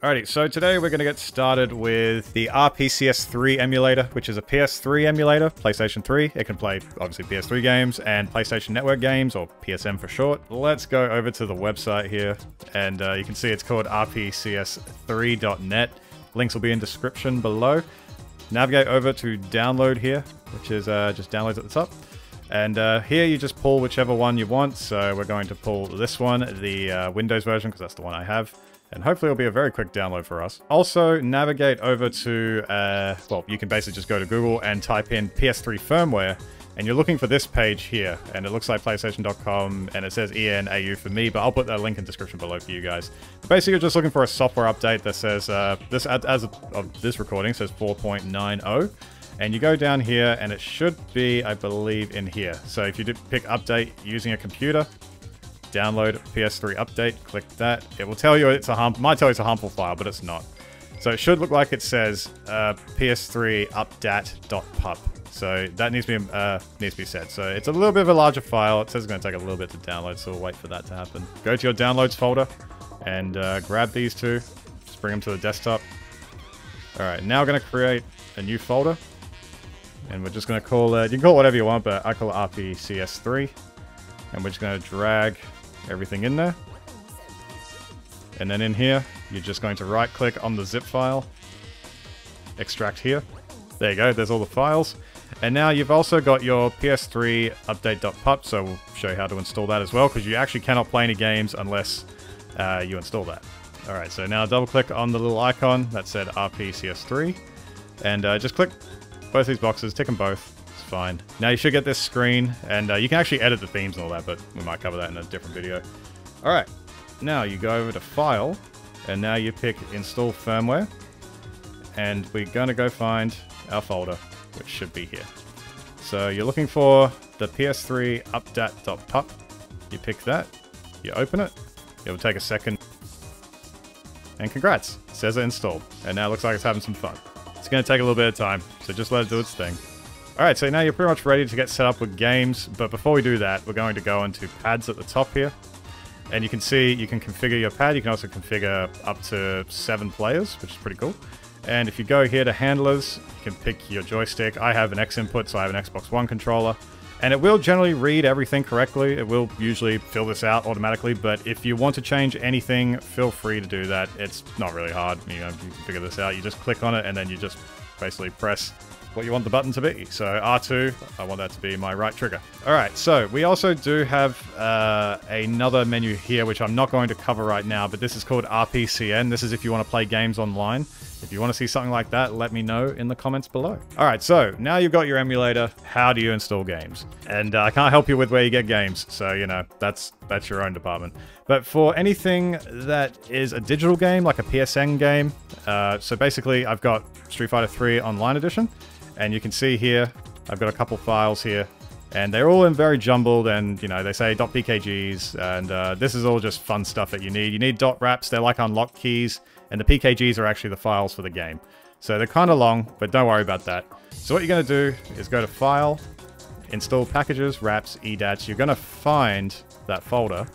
Alrighty, so today we're going to get started with the RPCS3 emulator, which is a PS3 emulator, PlayStation 3. It can play, obviously, PS3 games and PlayStation Network games, or PSN for short. Let's go over to the website here, and you can see it's called rpcs3.net. Links will be in description below. Navigate over to download here, which is just downloads at the top. And here you just pull whichever one you want. So we're going to pull this one, the Windows version, because that's the one I have. And hopefully it'll be a very quick download for us. Also, navigate over to, well, you can basically just go to Google and type in PS3 firmware, and you're looking for this page here, and it looks like PlayStation.com, and it says ENAU for me, but I'll put that link in the description below for you guys. But basically, you're just looking for a software update that says, this as of this recording, says 4.90. And you go down here, and it should be, I believe, in here. So if you do pick update using a computer, download PS3 update, click that. It will tell you it's a might tell you it's a harmful file, but it's not. So it should look like it says ps3updat.pup. So that needs to be said. So it's a little bit of a larger file. It says it's going to take a little bit to download, so we'll wait for that to happen. Go to your downloads folder and grab these two. Just bring them to the desktop. All right, now we're going to create a new folder, and we're just going to call it. You can call it whatever you want, but I call it RPCS3, and we're just going to drag everything in there. And then in here, you're just going to right click on the zip file, extract here. There you go, there's all the files. And now you've also got your PS3 update.pup, so we'll show you how to install that as well, because you actually cannot play any games unless you install that. All right, so now double click on the little icon that said RPCS3, and just click both these boxes, tick them both. Fine. Now you should get this screen, and you can actually edit the themes and all that, but we might cover that in a different video. Alright, now you go over to File, and now you pick Install Firmware, and we're going to go find our folder, which should be here. So you're looking for the ps3updat.pup, you pick that, you open it, it will take a second, and congrats, it says it installed, and now it looks like it's having some fun. It's going to take a little bit of time, so just let it do its thing. Alright, so now you're pretty much ready to get set up with games, but before we do that, we're going to go into pads at the top here. And you can see you can configure your pad, you can also configure up to 7 players, which is pretty cool. And if you go here to handlers, you can pick your joystick. I have an XInput, so I have an Xbox One controller. And it will generally read everything correctly, it will usually fill this out automatically, but if you want to change anything, feel free to do that. It's not really hard, you know, you can figure this out. You just click on it and then you just basically press what you want the button to be. So R2, I want that to be my right trigger. All right, so we also do have another menu here, which I'm not going to cover right now, but this is called RPCN. This is if you want to play games online. If you want to see something like that, let me know in the comments below. All right, so now you've got your emulator. How do you install games? And I can't help you with where you get games. So, you know, that's your own department. But for anything that is a digital game, like a PSN game, so basically I've got Street Fighter 3 Online Edition. And you can see here, I've got a couple files here, and they're all in very jumbled, and, you know, they say .pkgs, and this is all just fun stuff that you need. You need .wraps, they're like unlock keys, and the pkgs are actually the files for the game. So they're kind of long, but don't worry about that. So what you're going to do is go to File, Install Packages, Wraps, EDATs. You're going to find that folder,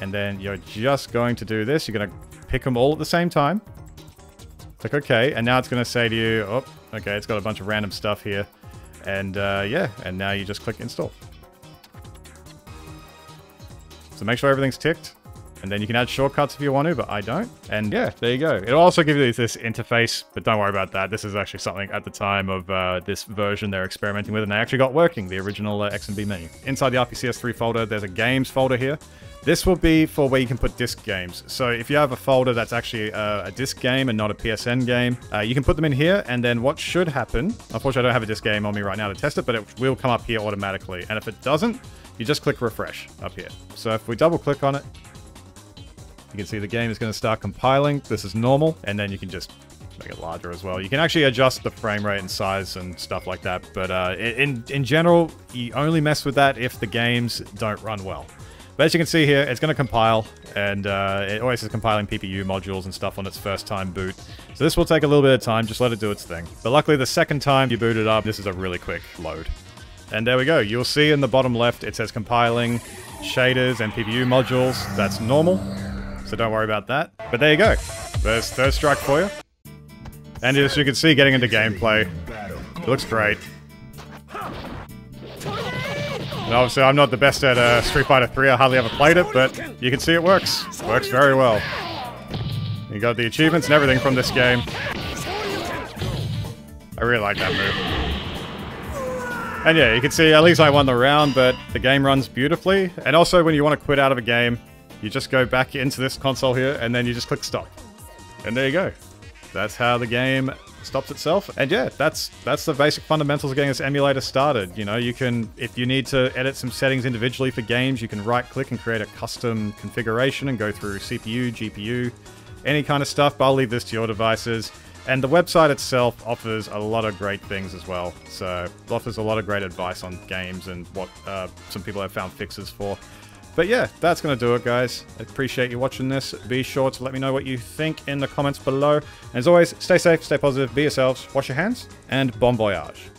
and then you're just going to do this. You're going to pick them all at the same time. Click OK, and now it's going to say to you, oh, okay, it's got a bunch of random stuff here. And yeah, and now you just click install. So make sure everything's ticked. And then you can add shortcuts if you want to, but I don't. And yeah, there you go. It'll also give you this interface, but don't worry about that. This is actually something at the time of this version they're experimenting with, and they actually got working, the original XMB menu. Inside the RPCS3 folder, there's a games folder here. This will be for where you can put disc games. So if you have a folder that's actually a disc game and not a PSN game, you can put them in here, and then what should happen, unfortunately I don't have a disc game on me right now to test it, but it will come up here automatically. And if it doesn't, you just click refresh up here. So if we double click on it, you can see the game is going to start compiling. This is normal, and then you can just make it larger as well. You can actually adjust the frame rate and size and stuff like that, but in general, you only mess with that if the games don't run well. But as you can see here, it's going to compile, and it always is compiling PPU modules and stuff on its first time boot. So this will take a little bit of time, just let it do its thing. But luckily the second time you boot it up, this is a really quick load. And there we go, you'll see in the bottom left it says compiling shaders and PPU modules, that's normal. So don't worry about that. But there you go. There's third strike for you. And as you can see, getting into gameplay, it looks great. And obviously, I'm not the best at Street Fighter 3. I hardly ever played it, but you can see it works. It works very well. You got the achievements and everything from this game. I really like that move. And yeah, you can see at least I won the round, but the game runs beautifully. And also, when you want to quit out of a game, you just go back into this console here, and then you just click stop. And there you go. That's how the game stops itself. And yeah, that's the basic fundamentals of getting this emulator started. You know, you can, if you need to edit some settings individually for games, you can right-click and create a custom configuration and go through CPU, GPU, any kind of stuff, but I'll leave this to your devices. And the website itself offers a lot of great things as well. So it offers a lot of great advice on games and what some people have found fixes for. But yeah, that's going to do it, guys. I appreciate you watching this. Be sure to let me know what you think in the comments below. And as always, stay safe, stay positive, be yourselves, wash your hands, and bon voyage.